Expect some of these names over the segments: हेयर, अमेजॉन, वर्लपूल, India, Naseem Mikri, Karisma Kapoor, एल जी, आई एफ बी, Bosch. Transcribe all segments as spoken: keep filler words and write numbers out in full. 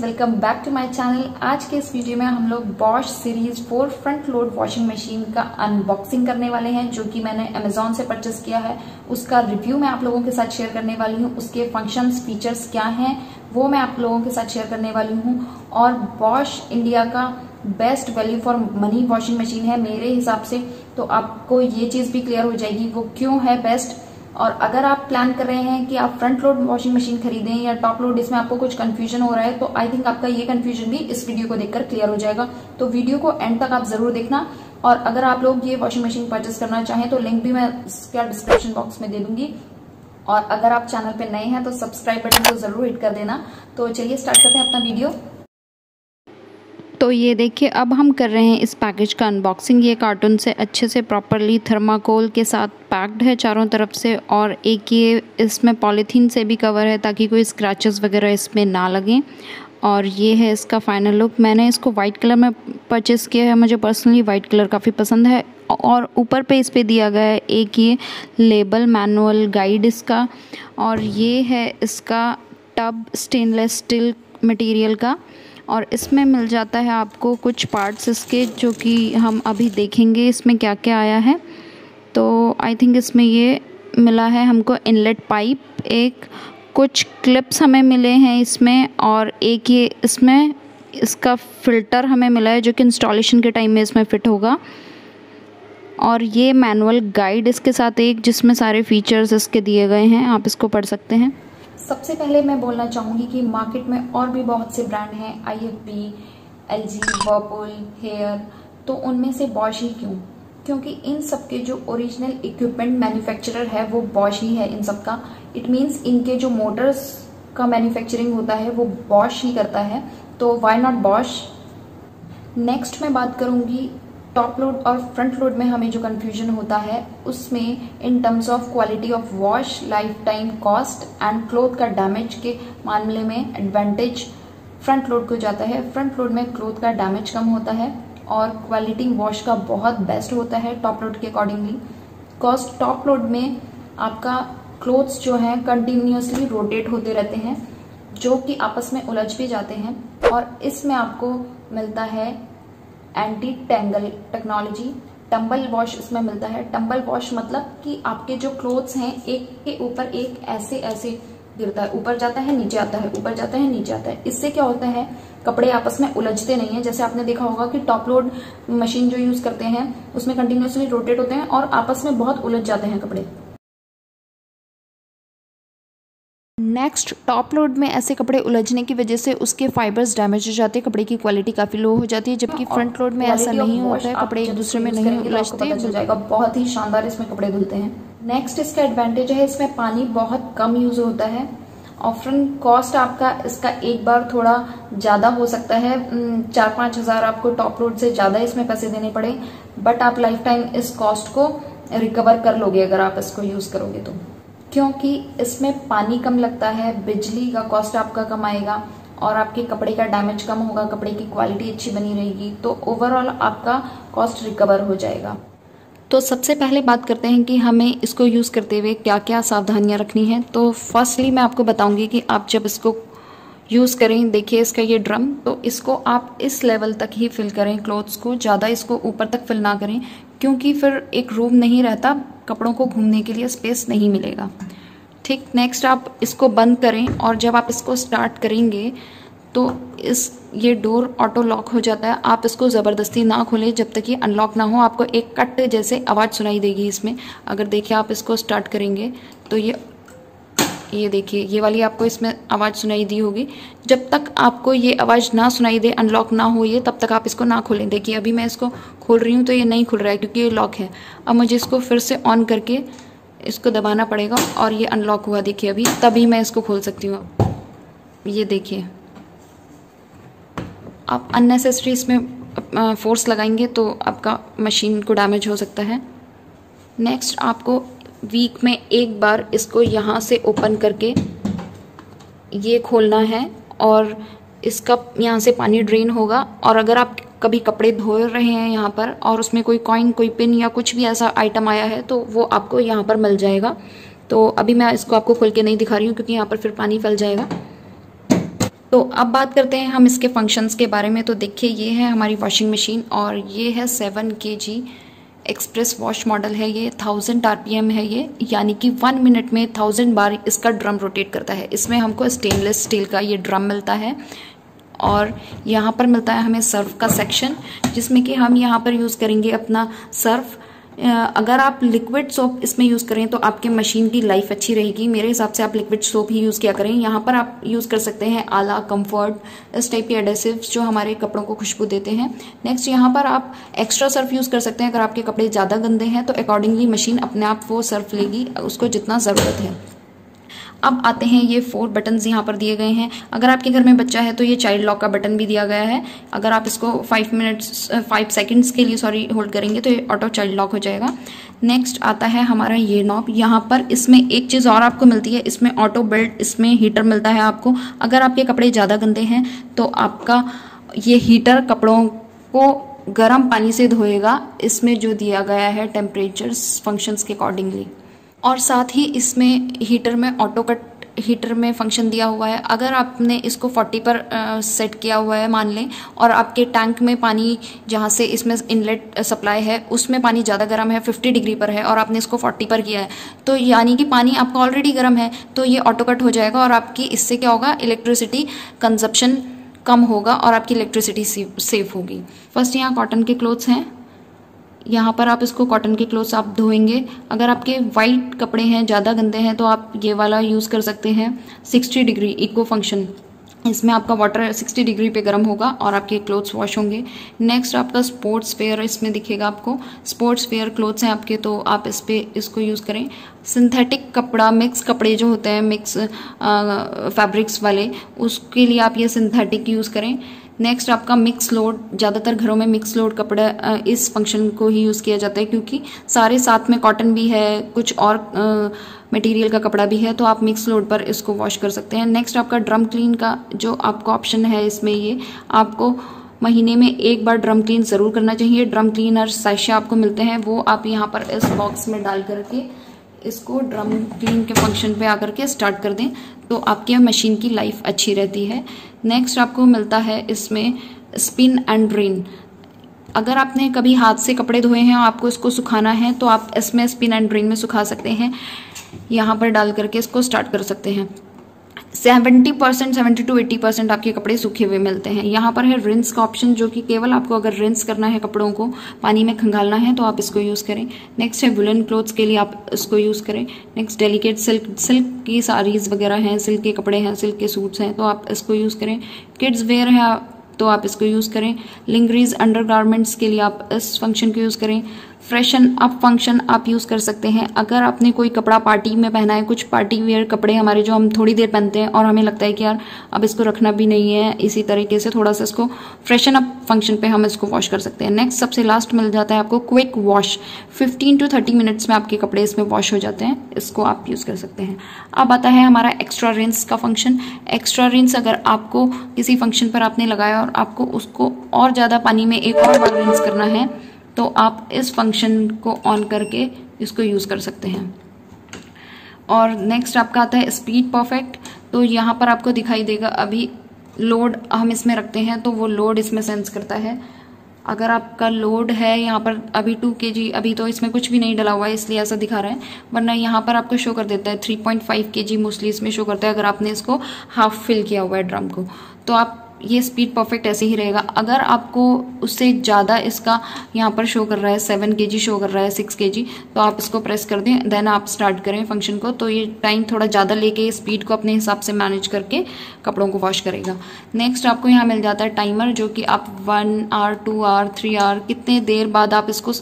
Friends, welcome back to my channel. आज के इस वीडियो में हम लोग Bosch series four front load washing machine का अनबॉक्सिंग करने वाले हैं, जो कि मैंने अमेजॉन से परचेस किया है। उसका रिव्यू मैं आप लोगों के साथ शेयर करने वाली हूँ, उसके फंक्शंस फीचर्स क्या हैं वो मैं आप लोगों के साथ शेयर करने वाली हूँ। और बॉश इंडिया का best value for money washing machine है मेरे हिसाब से, तो आपको ये चीज़ भी क्लियर हो जाएगी वो क्यों है बेस्ट। और अगर आप प्लान कर रहे हैं कि आप फ्रंट लोड वॉशिंग मशीन खरीदें या टॉप लोड, इसमें आपको कुछ कंफ्यूजन हो रहा है तो आई थिंक आपका ये कंफ्यूजन भी इस वीडियो को देखकर क्लियर हो जाएगा। तो वीडियो को एंड तक आप जरूर देखना। और अगर आप लोग ये वॉशिंग मशीन परचेस करना चाहें तो लिंक भी मैं इसका डिस्क्रिप्शन बॉक्स में दे दूंगी। और अगर आप चैनल पर नए हैं तो सब्सक्राइब बटन को जरूर हिट कर देना। तो चलिए स्टार्ट करते हैं अपना वीडियो। तो ये देखिए, अब हम कर रहे हैं इस पैकेज का अनबॉक्सिंग। ये कार्टून से अच्छे से प्रॉपरली थर्माकोल के साथ पैक्ड है चारों तरफ से, और एक ये इसमें पॉलीथीन से भी कवर है ताकि कोई स्क्रैचेस वगैरह इसमें ना लगें। और ये है इसका फाइनल लुक। मैंने इसको वाइट कलर में परचेस किया है, मुझे पर्सनली वाइट कलर काफ़ी पसंद है। और ऊपर पे इस पे दिया गया है एक ये लेबल मैनुअल गाइड इसका, और ये है इसका टब स्टेनलेस स्टील मटीरियल का। और इसमें मिल जाता है आपको कुछ पार्ट्स इसके, जो कि हम अभी देखेंगे इसमें क्या क्या आया है। तो आई थिंक इसमें ये मिला है हमको इनलेट पाइप, एक कुछ क्लिप्स हमें मिले हैं इसमें, और एक ये इसमें इसका फ़िल्टर हमें मिला है जो कि इंस्टॉलेशन के टाइम में इसमें फ़िट होगा। और ये मैनुअल गाइड इसके साथ एक, जिसमें सारे फीचर्स इसके दिए गए हैं, आप इसको पढ़ सकते हैं। सबसे पहले मैं बोलना चाहूँगी कि मार्केट में और भी बहुत से ब्रांड हैं, आई एफ बी, एल जी, वर्लपूल, हेयर, तो उनमें से बॉश ही क्यों? क्योंकि इन सब के जो ओरिजिनल इक्विपमेंट मैन्युफैक्चरर है वो बॉश ही है इन सब का। इट मीन्स इनके जो मोटर्स का मैन्युफैक्चरिंग होता है वो बॉश ही करता है, तो व्हाई नॉट बॉश। नेक्स्ट मैं बात करूँगी टॉप लोड और फ्रंट लोड में हमें जो कन्फ्यूजन होता है उसमें, in terms of quality of wash, life time, cost and cloth का डैमेज के मामले में एडवांटेज फ्रंट लोड को जाता है। फ्रंट लोड में क्लोथ का डैमेज कम होता है और क्वालिटी वॉश का बहुत बेस्ट होता है टॉप लोड के अकॉर्डिंगली। कॉस्ट, टॉप लोड में आपका क्लोथ्स जो है कंटिन्यूसली रोटेट होते रहते हैं जो कि आपस में उलझ भी जाते हैं, और इसमें आपको मिलता है anti tangle technology. Tumble wash इसमें मिलता है। टंबल वॉश मतलब कि आपके जो क्लोथ्स हैं एक के ऊपर एक ऐसे ऐसे गिरता है, ऊपर जाता है नीचे आता है, ऊपर जाता है नीचे आता है। इससे क्या होता है, कपड़े आपस में उलझते नहीं है। जैसे आपने देखा होगा कि टॉप लोड मशीन जो यूज करते हैं उसमें कंटिन्यूसली रोटेट होते हैं और आपस में बहुत उलझ जाते हैं कपड़े। नेक्स्ट, टॉप लोड में ऐसे कपड़े उलझने की वजह से उसके फाइबर्स डैमेज हो जाते हैं, कपड़े की क्वालिटी काफी लो हो जाती है, जबकि फ्रंट लोड में ऐसा नहीं होता है, कपड़े एक दूसरे में नहीं उलझते हैं। बहुत ही शानदार इसमें कपड़े धुलते हैं। नेक्स्ट, इसका एडवांटेज है इसमें पानी बहुत कम यूज होता है। ऑफन कॉस्ट आपका इसका एक बार थोड़ा ज्यादा हो सकता है, चार पाँच हजार आपको टॉप लोड से ज्यादा इसमें पैसे देने पड़े, बट आप लाइफ टाइम इस कॉस्ट को रिकवर कर लोगे अगर आप इसको यूज करोगे तो, क्योंकि इसमें पानी कम लगता है, बिजली का कॉस्ट आपका कम आएगा और आपके कपड़े का डैमेज कम होगा, कपड़े की क्वालिटी अच्छी बनी रहेगी, तो ओवरऑल आपका कॉस्ट रिकवर हो जाएगा। तो सबसे पहले बात करते हैं कि हमें इसको यूज़ करते हुए क्या क्या सावधानियां रखनी है। तो फर्स्टली मैं आपको बताऊंगी कि आप जब इसको यूज़ करें, देखिए इसका ये ड्रम, तो इसको आप इस लेवल तक ही फिल करें क्लोथ्स को, ज़्यादा इसको ऊपर तक फिल ना करें क्योंकि फिर एक रूम नहीं रहता, कपड़ों को घूमने के लिए स्पेस नहीं मिलेगा। ठीक, नेक्स्ट आप इसको बंद करें, और जब आप इसको स्टार्ट करेंगे तो इस ये डोर ऑटो लॉक हो जाता है। आप इसको ज़बरदस्ती ना खोलें जब तक ये अनलॉक ना हो, आपको एक कट जैसे आवाज़ सुनाई देगी इसमें। अगर देखिए आप इसको स्टार्ट करेंगे तो ये ये देखिए ये वाली आपको इसमें आवाज़ सुनाई दी होगी। जब तक आपको ये आवाज़ ना सुनाई दे, अनलॉक ना हो ये, तब तक आप इसको ना खोलें। देखिए अभी मैं इसको खोल रही हूँ तो ये नहीं खुल रहा है क्योंकि ये लॉक है। अब मुझे इसको फिर से ऑन करके इसको दबाना पड़ेगा और ये अनलॉक हुआ, देखिए अभी, तभी मैं इसको खोल सकती हूँ। ये देखिए, आप अननेसेसरी इसमें फोर्स लगाएंगे तो आपका मशीन को डैमेज हो सकता है। नेक्स्ट, आपको वीक में एक बार इसको यहाँ से ओपन करके ये खोलना है, और इसका यहाँ से पानी ड्रेन होगा। और अगर आप कभी कपड़े धो रहे हैं यहाँ पर और उसमें कोई कॉइन, कोई पिन या कुछ भी ऐसा आइटम आया है तो वो आपको यहाँ पर मिल जाएगा। तो अभी मैं इसको आपको खोल के नहीं दिखा रही हूँ क्योंकि यहाँ पर फिर पानी फैल जाएगा। तो अब बात करते हैं हम इसके फंक्शंस के बारे में। तो देखिए, ये है हमारी वॉशिंग मशीन और ये है सेवन के जी एक्सप्रेस वॉश मॉडल है। ये थाउजेंड आर पी एम है, ये यानी कि वन मिनट में थाउजेंड बार इसका ड्रम रोटेट करता है। इसमें हमको स्टेनलेस स्टील का ये ड्रम मिलता है और यहाँ पर मिलता है हमें सर्फ का सेक्शन, जिसमें कि हम यहाँ पर यूज़ करेंगे अपना सर्फ। अगर आप लिक्विड सोप इसमें यूज़ करें तो आपके मशीन की लाइफ अच्छी रहेगी। मेरे हिसाब से आप लिक्विड सोप ही यूज़ किया करें। यहाँ पर आप यूज़ कर सकते हैं आला, कंफर्ट, इस टाइप के एडेसिव्स जो हमारे कपड़ों को खुशबू देते हैं। नेक्स्ट, यहाँ पर आप एक्स्ट्रा सर्फ यूज़ कर सकते हैं। अगर आपके कपड़े ज़्यादा गंदे हैं तो अकॉर्डिंगली मशीन अपने आप वो सर्फ लेगी, उसको जितना ज़रूरत है। अब आते हैं ये फोर बटन्स यहाँ पर दिए गए हैं। अगर आपके घर में बच्चा है तो ये चाइल्ड लॉक का बटन भी दिया गया है। अगर आप इसको फाइव मिनट्स फाइव सेकंड्स के लिए सॉरी होल्ड करेंगे तो ये ऑटो चाइल्ड लॉक हो जाएगा। नेक्स्ट आता है हमारा ये नॉब। यहाँ पर इसमें एक चीज़ और आपको मिलती है, इसमें ऑटो बेल्ट, इसमें हीटर मिलता है आपको। अगर आपके कपड़े ज़्यादा गंदे हैं तो आपका ये हीटर कपड़ों को गर्म पानी से धोएगा, इसमें जो दिया गया है टेम्परेचर्स फंक्शंस के अकॉर्डिंगली। और साथ ही इसमें हीटर में ऑटो कट हीटर में फंक्शन दिया हुआ है। अगर आपने इसको चालीस पर आ, सेट किया हुआ है मान लें, और आपके टैंक में पानी जहाँ से इसमें इनलेट सप्लाई है उसमें पानी ज़्यादा गर्म है, पचास डिग्री पर है, और आपने इसको चालीस पर किया है, तो यानी कि पानी आपका ऑलरेडी गर्म है, तो ये ऑटो कट हो जाएगा और आपकी इससे क्या होगा, इलेक्ट्रिसिटी कंजप्शन कम होगा और आपकी इलेक्ट्रिसिटी सेफ होगी। फर्स्ट, यहाँ कॉटन के क्लोथ्स हैं। यहाँ पर आप इसको कॉटन के क्लोथ्स आप धोएंगे। अगर आपके वाइट कपड़े हैं, ज़्यादा गंदे हैं, तो आप ये वाला यूज़ कर सकते हैं, साठ डिग्री इको फंक्शन। इसमें आपका वाटर साठ डिग्री पे गर्म होगा और आपके क्लोथ्स वॉश होंगे। नेक्स्ट, आपका स्पोर्ट्स वेयर इसमें दिखेगा आपको। स्पोर्ट्स वेयर क्लोथ्स हैं आपके, तो आप इस पर इसको यूज़ करें। सिंथेटिक कपड़ा, मिक्स कपड़े जो होते हैं, मिक्स फैब्रिक्स वाले, उसके लिए आप ये सिंथेटिक यूज़ करें। नेक्स्ट, आपका मिक्स लोड, ज़्यादातर घरों में मिक्स लोड कपड़ा इस फंक्शन को ही यूज़ किया जाता है, क्योंकि सारे साथ में कॉटन भी है, कुछ और मटेरियल का कपड़ा भी है, तो आप मिक्स लोड पर इसको वॉश कर सकते हैं। नेक्स्ट, आपका ड्रम क्लीन का जो आपको ऑप्शन है, इसमें ये आपको महीने में एक बार ड्रम क्लीन ज़रूर करना चाहिए। ड्रम क्लीनर सैशे आपको मिलते हैं, वो आप यहाँ पर इस बॉक्स में डाल करके इसको ड्रम क्लीन के फंक्शन पे आकर के स्टार्ट कर दें, तो आपकी मशीन की लाइफ अच्छी रहती है। नेक्स्ट, आपको मिलता है इसमें स्पिन एंड ड्रेन। अगर आपने कभी हाथ से कपड़े धोए हैं और आपको इसको सुखाना है तो आप इसमें स्पिन एंड ड्रेन में सुखा सकते हैं, यहाँ पर डाल करके इसको स्टार्ट कर सकते हैं। सत्तर percent seventy to eighty percent आपके कपड़े सूखे हुए मिलते हैं। यहाँ पर है रिंस का ऑप्शन, जो कि केवल आपको अगर रिंस करना है, कपड़ों को पानी में खंगालना है तो आप इसको यूज़ करें। नेक्स्ट है वुलन क्लोथ्स के लिए आप इसको यूज़ करें। नेक्स्ट, डेलिकेट सिल्क सिल्क की साड़ीज़ वगैरह हैं, सिल्क के कपड़े हैं, सिल्क के सूट्स हैं, तो आप इसको यूज़ करें। किड्स वेयर है तो आप इसको यूज़ करें। लिंगरीज, अंडरगारमेंट्स के लिए आप इस फंक्शन को यूज़ करें। फ्रेशन अप फंक्शन आप यूज़ कर सकते हैं। अगर आपने कोई कपड़ा पार्टी में पहना है, कुछ पार्टी वेयर कपड़े हमारे जो हम थोड़ी देर पहनते हैं और हमें लगता है कि यार अब इसको रखना भी नहीं है, इसी तरीके से थोड़ा सा इसको फ्रेशन अप फंक्शन पे हम इसको वॉश कर सकते हैं। नेक्स्ट, सबसे लास्ट मिल जाता है आपको quick wash. Fifteen to thirty minutes में आपके कपड़े इसमें वॉश हो जाते हैं, इसको आप यूज़ कर सकते हैं। अब आता है हमारा एक्स्ट्रा रिंस का फंक्शन। एक्स्ट्रा रिंस अगर आपको किसी फंक्शन पर आपने लगाया और आपको उसको और ज़्यादा पानी में एक और बार रिंस करना है तो आप इस फंक्शन को ऑन करके इसको यूज़ कर सकते हैं। और नेक्स्ट आपका आता है स्पीड परफेक्ट। तो यहाँ पर आपको दिखाई देगा, अभी लोड हम इसमें रखते हैं तो वो लोड इसमें सेंस करता है। अगर आपका लोड है यहाँ पर अभी टू के जी, अभी तो इसमें कुछ भी नहीं डला हुआ है इसलिए ऐसा दिखा रहा है, वरना यहाँ पर आपको शो कर देता है थ्री पॉइंट फाइव के जी मोस्टली इसमें शो करता है अगर आपने इसको हाफ फिल किया हुआ है ड्रम को। तो आप ये स्पीड परफेक्ट ऐसे ही रहेगा। अगर आपको उससे ज़्यादा इसका यहाँ पर शो कर रहा है, सेवन के जी शो कर रहा है, सिक्स के जी, तो आप इसको प्रेस कर दें, देन आप स्टार्ट करें फंक्शन को, तो ये टाइम थोड़ा ज़्यादा लेके स्पीड को अपने हिसाब से मैनेज करके कपड़ों को वॉश करेगा। नेक्स्ट आपको यहाँ मिल जाता है टाइमर, जो कि आप one hour two hour three hour कितने देर बाद आप इसको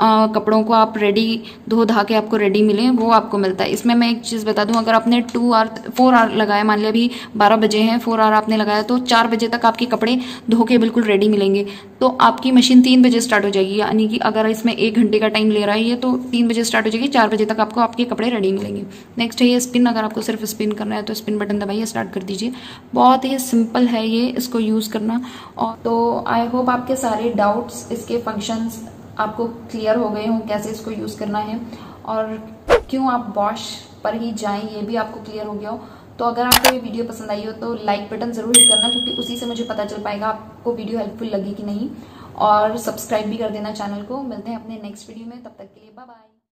आ, कपड़ों को आप रेडी धो धा के आपको रेडी मिले वो आपको मिलता है। इसमें मैं एक चीज़ बता दूं, अगर आपने टू आवर फोर आवर लगाया, मान लिया अभी बारह बजे हैं, फोर आवर आपने लगाया, तो चार बजे तक आपके कपड़े धो के बिल्कुल रेडी मिलेंगे। तो आपकी मशीन तीन बजे स्टार्ट हो जाएगी, यानी कि अगर इसमें एक घंटे का टाइम ले रहा है ये, तो तीन बजे स्टार्ट हो जाएगी, चार बजे तक आपको आपके कपड़े रेडी मिलेंगे। नेक्स्ट है ये स्पिन। अगर आपको सिर्फ स्पिन करना है तो स्पिन बटन दबाइए, स्टार्ट कर दीजिए। बहुत ही सिंपल है ये, इसको यूज़ करना। और तो आई होप आपके सारे डाउट्स इसके फंक्शंस आपको क्लियर हो गए हों, कैसे इसको यूज़ करना है और क्यों आप बॉश पर ही जाएं ये भी आपको क्लियर हो गया हो। तो अगर आपको ये वीडियो पसंद आई हो तो लाइक बटन जरूर हिट करना, क्योंकि उसी से मुझे पता चल पाएगा आपको वीडियो हेल्पफुल लगी कि नहीं, और सब्सक्राइब भी कर देना चैनल को। मिलते हैं अपने नेक्स्ट वीडियो में, तब तक के लिए बाय बाय।